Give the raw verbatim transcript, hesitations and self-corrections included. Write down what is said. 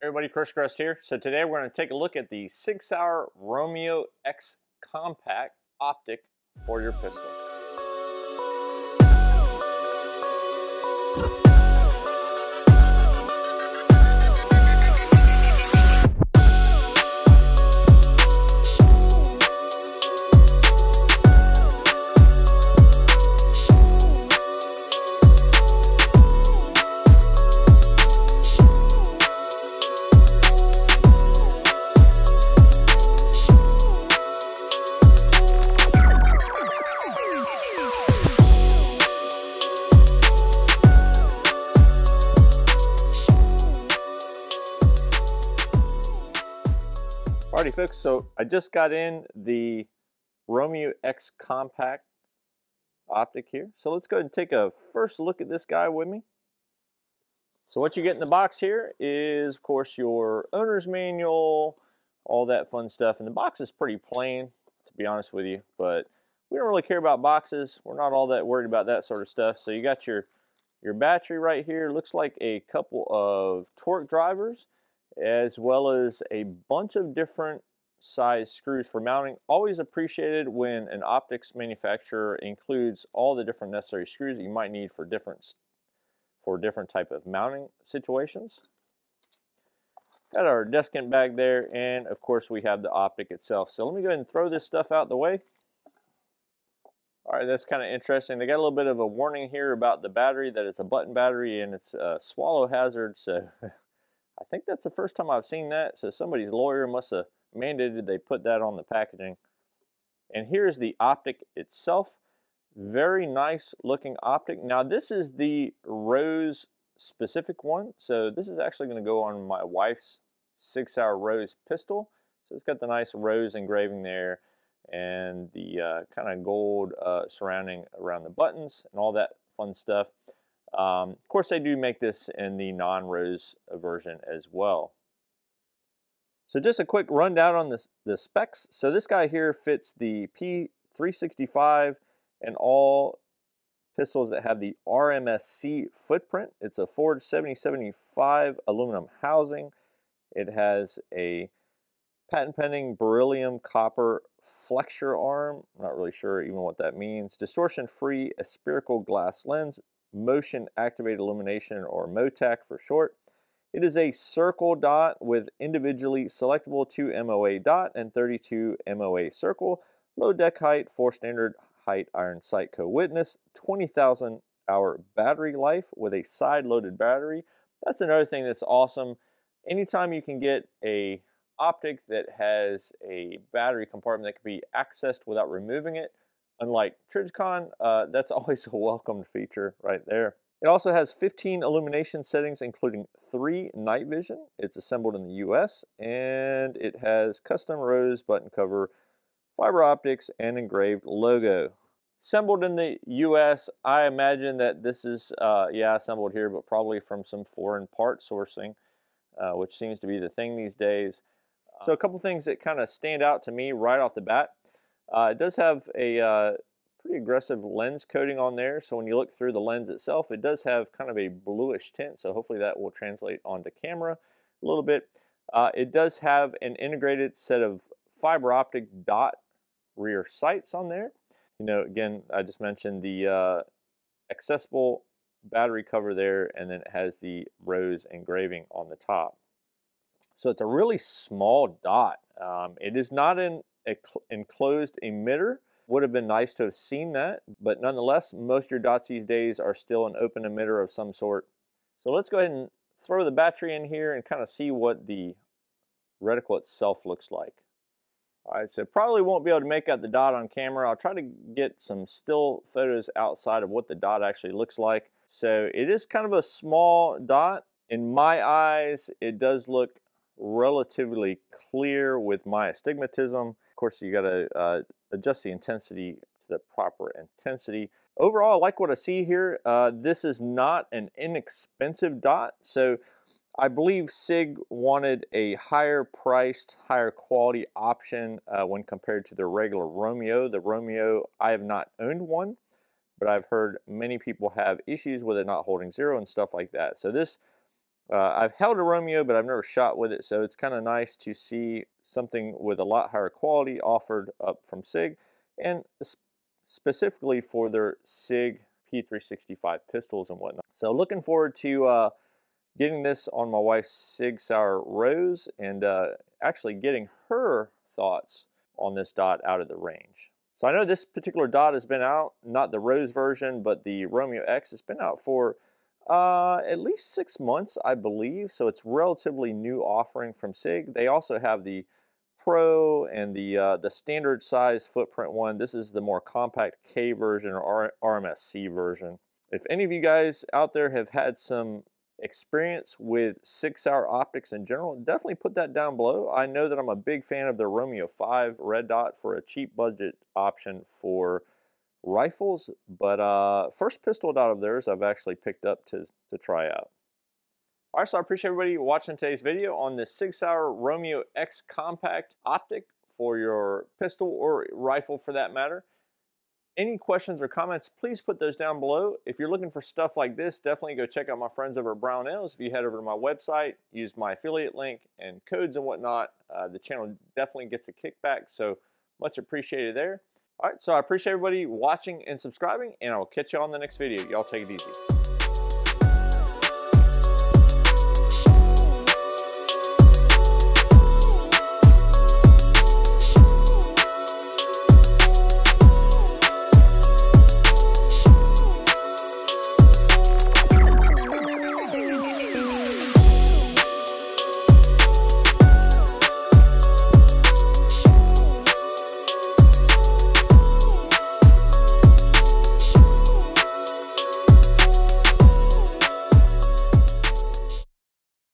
Everybody, Christian Grest here. So today we're going to take a look at the Sig Sauer Romeo X Compact optic for your pistol. Alrighty folks, so I just got in the Romeo X Compact optic here. So let's go ahead and take a first look at this guy with me. So what you get in the box here is, of course, your owner's manual, all that fun stuff. And the box is pretty plain, to be honest with you, but we don't really care about boxes. We're not all that worried about that sort of stuff. So you got your, your battery right here. Looks like a couple of torque drivers, as well as a bunch of different size screws for mounting. Always appreciated when an optics manufacturer includes all the different necessary screws that you might need for different, for different type of mounting situations. Got our desiccant bag there, and of course we have the optic itself. So let me go ahead and throw this stuff out the way. All right, that's kind of interesting. They got a little bit of a warning here about the battery, that it's a button battery and it's a swallow hazard, so... I think that's the first time I've seen that, so somebody's lawyer must have mandated they put that on the packaging. And here's the optic itself. Very nice looking optic. Now this is the Rose specific one, so this is actually going to go on my wife's Sig Sauer Rose pistol. So it's got the nice rose engraving there and the uh, kind of gold uh, surrounding around the buttons and all that fun stuff. Um, of course, they do make this in the non-rose version as well. So just a quick rundown on this, the specs. So this guy here fits the P three sixty-five and all pistols that have the R M S C footprint. It's a forged seventy seventy-five aluminum housing. It has a patent-pending beryllium copper flexure arm. I'm not really sure even what that means. Distortion-free aspherical glass lens. Motion activated illumination, or MoTAC for short. It is a circle dot with individually selectable two M O A dot and thirty-two M O A circle, low deck height, four standard height iron sight co-witness, twenty thousand hour battery life with a side loaded battery. That's another thing that's awesome. Anytime you can get a optic that has a battery compartment that can be accessed without removing it, unlike TridgeCon, uh, that's always a welcomed feature right there. It also has fifteen illumination settings, including three night vision. It's assembled in the U S, and it has custom rose button cover, fiber optics, and engraved logo. Assembled in the U S, I imagine that this is, uh, yeah, assembled here, but probably from some foreign part sourcing, uh, which seems to be the thing these days. So a couple things that kind of stand out to me right off the bat. Uh, it does have a uh, pretty aggressive lens coating on there, so when you look through the lens itself, it does have kind of a bluish tint, so hopefully that will translate onto camera a little bit. Uh, it does have an integrated set of fiber optic dot rear sights on there. You know, again, I just mentioned the uh, accessible battery cover there, and then it has the rose engraving on the top. So it's a really small dot. Um, it is not an enclosed emitter. Would have been nice to have seen that, but nonetheless, most of your dots these days are still an open emitter of some sort. So let's go ahead and throw the battery in here and kind of see what the reticle itself looks like. All right, so probably won't be able to make out the dot on camera. I'll try to get some still photos outside of what the dot actually looks like. So it is kind of a small dot. In my eyes, it does look relatively clear with my astigmatism. Of course, you got to uh, adjust the intensity to the proper intensity. Overall, I like what I see here. Uh, this is not an inexpensive dot, so I believe Sig wanted a higher priced, higher quality option uh, when compared to their regular Romeo. The Romeo, I have not owned one, but I've heard many people have issues with it not holding zero and stuff like that. So this Uh, I've held a Romeo, but I've never shot with it, so it's kind of nice to see something with a lot higher quality offered up from Sig, and sp specifically for their Sig P three sixty-five pistols and whatnot. So looking forward to uh, getting this on my wife's Sig Sauer Rose, and uh, actually getting her thoughts on this dot out of the range. So I know this particular dot has been out, not the Rose version, but the Romeo X has been out for uh, at least six months, I believe. So it's relatively new offering from Sig. They also have the Pro and the uh, the standard size footprint one. This is the more compact K version or R M S C version. If any of you guys out there have had some experience with Sig Sauer optics in general, definitely put that down below. I know that I'm a big fan of the Romeo five red dot for a cheap budget option for rifles, but uh, first pistol dot of theirs I've actually picked up to, to try out. All right, so I appreciate everybody watching today's video on the Sig Sauer Romeo X Compact optic for your pistol or rifle for that matter. Any questions or comments, please put those down below. If you're looking for stuff like this, definitely go check out my friends over at Brownells. If you head over to my website, use my affiliate link and codes and whatnot, uh, the channel definitely gets a kickback, so much appreciated there. All right, so I appreciate everybody watching and subscribing, and I will catch you on the next video. Y'all take it easy.